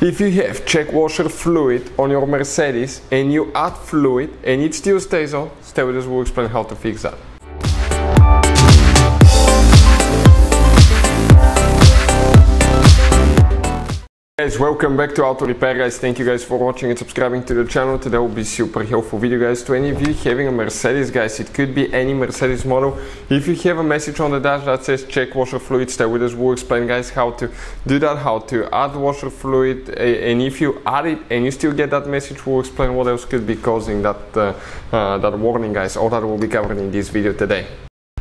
If you have check washer fluid on your Mercedes and you add fluid and it still stays on, stay with us, we'll explain how to fix that. Guys, welcome back to Auto Repair Guys. Thank you guys for watching and subscribing to the channel. Today will be super helpful video guys to any of you having a Mercedes guys. It could be any Mercedes model. If you have a message on the dash that says check washer fluid, stay with us, we'll explain guys how to do that, how to add washer fluid, and if you add it and you still get that message, we'll explain what else could be causing that that warning guys. All that will be covered in this video today.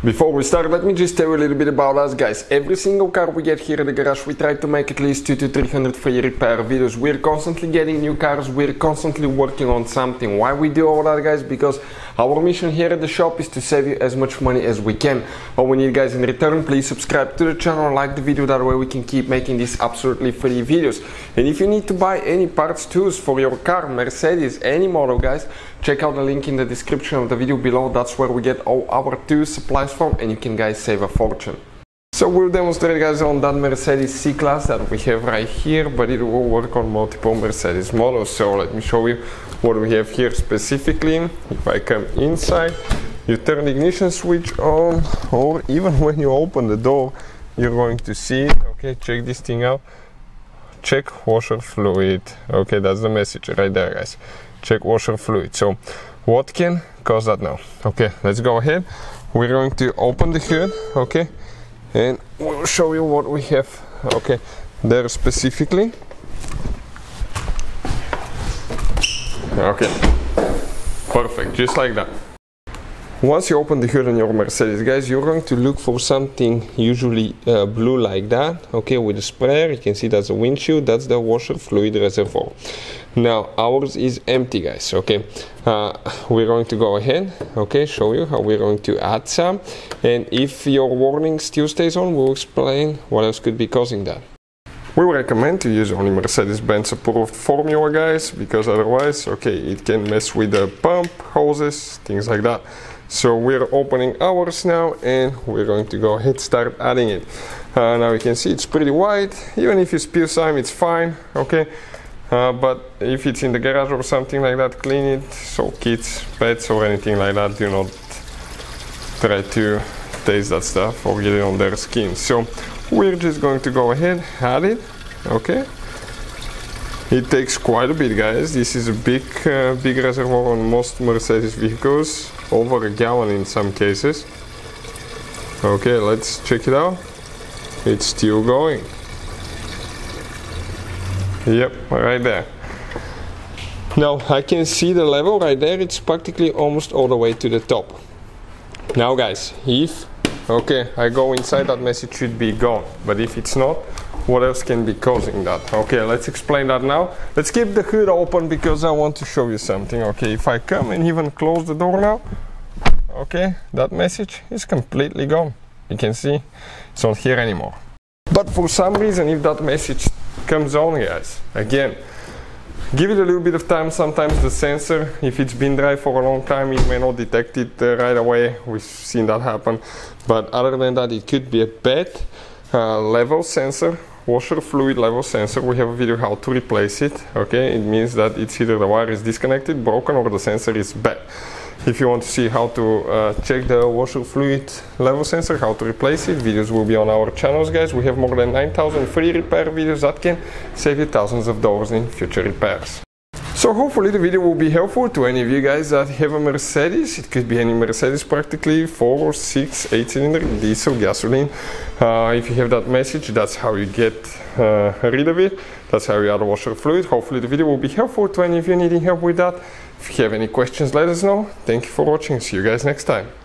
Before we start, let me just tell you a little bit about us guys. Every single car we get here at the garage, we try to make at least 200 to 300 free repair videos. We're constantly getting new cars, we're constantly working on something. Why we do all that guys? Because our mission here at the shop is to save you as much money as we can. All we need guys in return, please subscribe to the channel, like the video, that way we can keep making these absolutely free videos. And if you need to buy any parts, tools for your car, Mercedes, any model guys, check out the link in the description of the video below. That's where we get all our tools, supplies from, and you can guys save a fortune. So we'll demonstrate guys on that Mercedes C-Class that we have right here, but it will work on multiple Mercedes models. So let me show you what we have here specifically. If I come inside, you turn the ignition switch on, or even when you open the door, you're going to see it. Okay, check this thing out. Check washer fluid. Okay, that's the message right there guys. Check washer fluid. So what can cause that now? Okay, let's go ahead. We're going to open the hood, okay, and we'll show you what we have, okay, there specifically. Okay, perfect, just like that. Once you open the hood on your Mercedes, guys, you're going to look for something usually blue like that, okay, with a sprayer. You can see that's a windshield, that's the washer fluid reservoir. Now ours is empty guys, okay. We're going to go ahead, okay, show you how we're going to add some, and if your warning still stays on, we'll explain what else could be causing that. We recommend to use only Mercedes-Benz approved formula guys, because otherwise, okay, it can mess with the pump, hoses, things like that. So we're opening ours now and we're going to go ahead start adding it. Now you can see it's pretty wide. Even if you spill some, it's fine, okay. But if it's in the garage or something like that, clean it, so kids, pets or anything like that do not try to taste that stuff or get it on their skin. So we're just going to go ahead, add it, okay. It takes quite a bit guys. This is a big reservoir on most Mercedes vehicles, over a gallon in some cases. Okay, let's check it out. It's still going. Yep, right there. Now I can see the level right there, it's practically almost all the way to the top. Now guys, if, okay, I go inside, that message should be gone, but if it's not, what else can be causing that? Okay, let's explain that now. Let's keep the hood open because I want to show you something. Okay, if I come and even close the door now, okay, that message is completely gone. You can see it's not here anymore. But for some reason, if that message comes on guys, again, give it a little bit of time. Sometimes the sensor, if it's been dry for a long time, it may not detect it right away. We've seen that happen. But other than that, it could be a bad level sensor, washer fluid level sensor. We have a video how to replace it, okay. It means that it's either the wire is disconnected, broken, or the sensor is bad. If you want to see how to check the washer fluid level sensor, how to replace it, videos will be on our channels guys. We have more than 9,000 free repair videos that can save you thousands of dollars in future repairs. So hopefully the video will be helpful to any of you guys that have a Mercedes. It could be any Mercedes practically, 4 or 6, 8 cylinder, diesel, gasoline. If you have that message, that's how you get rid of it. That's how you add washer fluid. Hopefully the video will be helpful to any of you needing help with that. If you have any questions, let us know. Thank you for watching. See you guys next time.